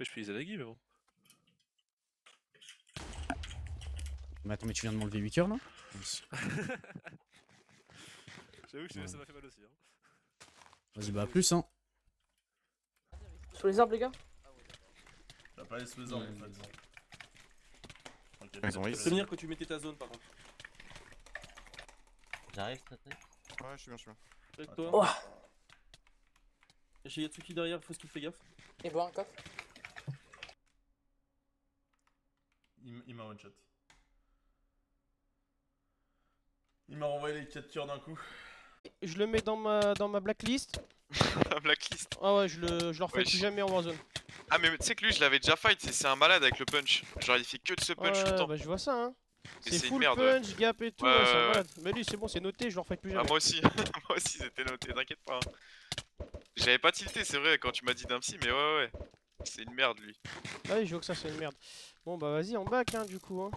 Après je peux les alaguer mais bon. Mais attends, mais tu viens de m'enlever 8 heures là. J'avoue que ouais, ça m'a fait mal aussi hein. Vas-y bah à plus hein. Sous les arbres les gars. T'as pas allé sous les arbres en fait. Ils ont réussi. Souvenir que tu mettais ta zone par contre. J'arrive traité. Ouais je suis bien, je suis bien. Avec toi. Oh. J'ai Yatsuki derrière, faut qu'il fait gaffe. Et boire un coffre. Il m'a one shot. Il m'a renvoyé les captures d'un coup. Je le mets dans ma blacklist. La blacklist. Ah ouais, je le refais plus jamais en Warzone. Ah mais tu sais que lui je l'avais déjà fight, c'est un malade avec le punch. Genre il fait que de se punch tout le temps. Bah je vois ça hein. C'est full merde, punch, gap et tout, c'est un malade. Mais lui c'est bon, c'est noté, je le refais plus jamais. Ah moi aussi, moi aussi c'était noté, t'inquiète pas. Hein. J'avais pas tilté, c'est vrai, quand tu m'as dit d'un psy, mais ouais. C'est une merde lui. Ah oui, je vois que ça c'est une merde. Bon bah vas-y en back hein du coup hein.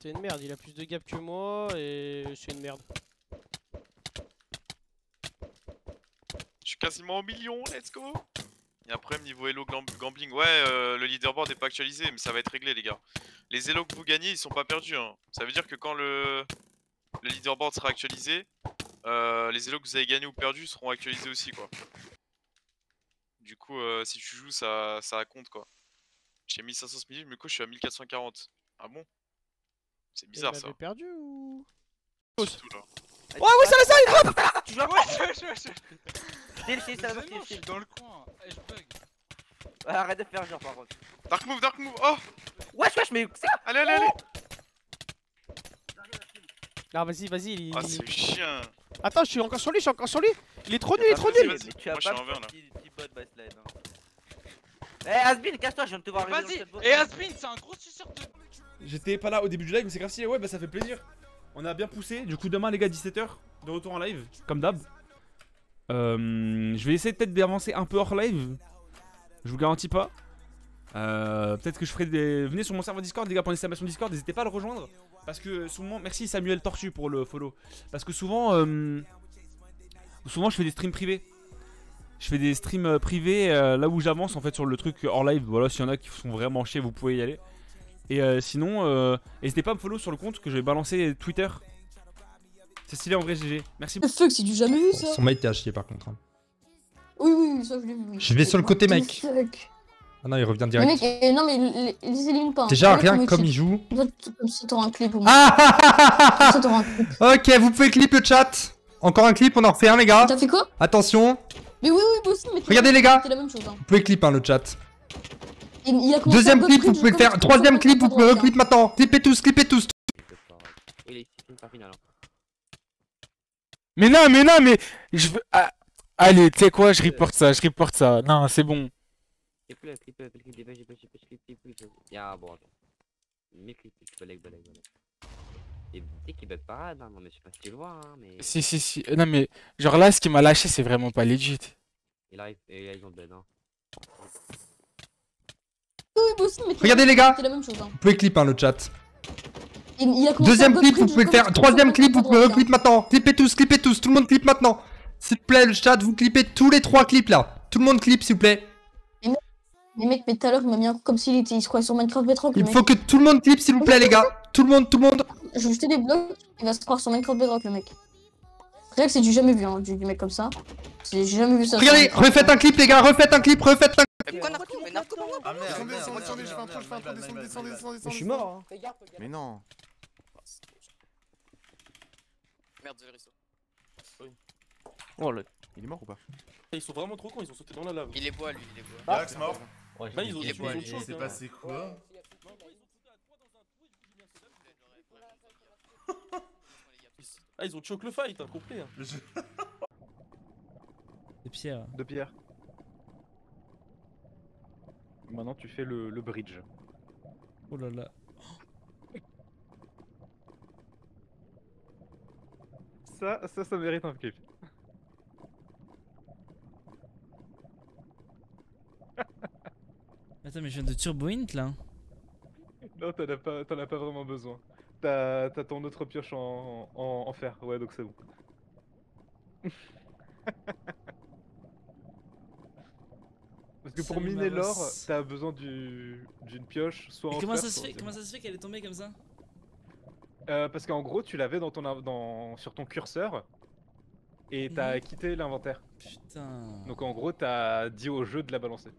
C'est une merde, il a plus de gap que moi et c'est une merde. Je suis quasiment au million, let's go. Il y a un problème niveau Elo Gambling. Ouais, le leaderboard n'est pas actualisé, mais ça va être réglé les gars. Les Elo que vous gagnez, ils sont pas perdus hein. Ça veut dire que quand le leaderboard sera actualisé, les Elo que vous avez gagnés ou perdus seront actualisés aussi quoi. Du coup, si tu joues, ça compte quoi. J'ai 1500 minutes, mais du coup je suis à 1440. Ah bon? C'est bizarre ça. J'ai perdu ou... Tout, là. Oh oui, ça la salle. Tu l'as je suis dans le coin. Et je bug. Arrête de faire genre par contre. Dark move, oh. Wesh, mais ça. Allez. Non, vas-y, il... Ah, c'est chien. Attends, je suis encore sur lui. Il est trop nul, il est trop nul. Moi, je suis en 20 là. Eh, Asbin, casse-toi, je viens de te voir. Vas-y, et Asbin, c'est un gros suceur de... J'étais pas là au début du live mais c'est grave si, ouais bah ça fait plaisir. On a bien poussé, du coup demain les gars 17 h, de retour en live, comme d'hab. Je vais essayer peut-être d'avancer un peu hors live. Je vous garantis pas. Peut-être que je ferai des... Venez sur mon serveur Discord les gars, pour l'exclamation Discord, n'hésitez pas à le rejoindre. Parce que souvent, merci Samuel Tortue pour le follow. Parce que souvent, je fais des streams privés. Je fais des streams privés là où j'avance en fait sur le truc hors live. Voilà, s'il y en a qui sont vraiment chers, vous pouvez y aller. Et sinon, n'hésitez pas à me follow sur le compte que je vais balancer Twitter. C'est stylé en vrai, GG. Merci. Le fuck, c'est du jamais vu ça. Son mate était à chier par contre. Oui, ça je l'ai vu. Je vais sur le côté, mec. Ah non, il revient direct. Mais mec, non, mais les élimine pas. Déjà, rien comme il joue. Comme si t'auras un clip. Ok, vous pouvez clip le chat. Encore un clip, on en refait un, les gars. T'as fait quoi? Attention. Mais oui, moi aussi. Regardez, les gars. Vous pouvez clip le chat. Deuxième clip, vous pouvez le faire. Troisième clip, vous pouvez reclip maintenant. Clippez tous. Mais non, je veux. Ah, allez, tu sais quoi, je reporte ça. Non, c'est bon. Si. Non, mais genre là, ce qui m'a lâché, c'est vraiment pas legit. Il arrive, ils ont ben, hein. Regardez les gars, vous pouvez clip le chat. Deuxième clip, vous pouvez le faire. Troisième clip, vous pouvez reclip maintenant. Clippez tous, tout le monde clip maintenant. S'il vous plaît le chat, vous clippez tous les trois clips là. Tout le monde clip s'il vous plaît. Mais mec, mais tout à l'heure il m'a mis un coup comme s'il se croyait sur Minecraft Bedrock. Il faut que tout le monde clip s'il vous plaît les gars. Tout le monde. Je vais jeter des blocs, il va se croire sur Minecraft Bedrock le mec. Réel, c'est du jamais vu hein, du mec comme ça. J'ai jamais vu ça. Regardez, refaites un clip les gars, refaites un clip. Mais pourquoi Nardc0? Mais Nardc0, je fais un pro, descendez. Je suis mort hein. Mais non. Merde, j'ai le réseau. Oui. Oh le... Il est mort ou pas? Ils sont vraiment trop cons, ils ont sauté dans la lave. Il est bois lui. Ah c'est mort. Bah ils ont sauté dans la lave. Il s'est passé quoi? Ah ils ont choc le fight, hein, complet hein. De pierre. Maintenant tu fais le bridge. Oh là là. Ça mérite un clip. Attends mais je viens de turbo int là. Non t'en as pas vraiment besoin. T'as ton autre pioche en fer, ouais donc c'est bon. Parce que pour miner l'or, t'as besoin d'une pioche, soit en fer, soit... Comment ça se fait qu'elle est tombée comme ça? Parce qu'en gros, tu l'avais sur ton curseur et t'as quitté l'inventaire. Putain. Donc en gros, t'as dit au jeu de la balancer.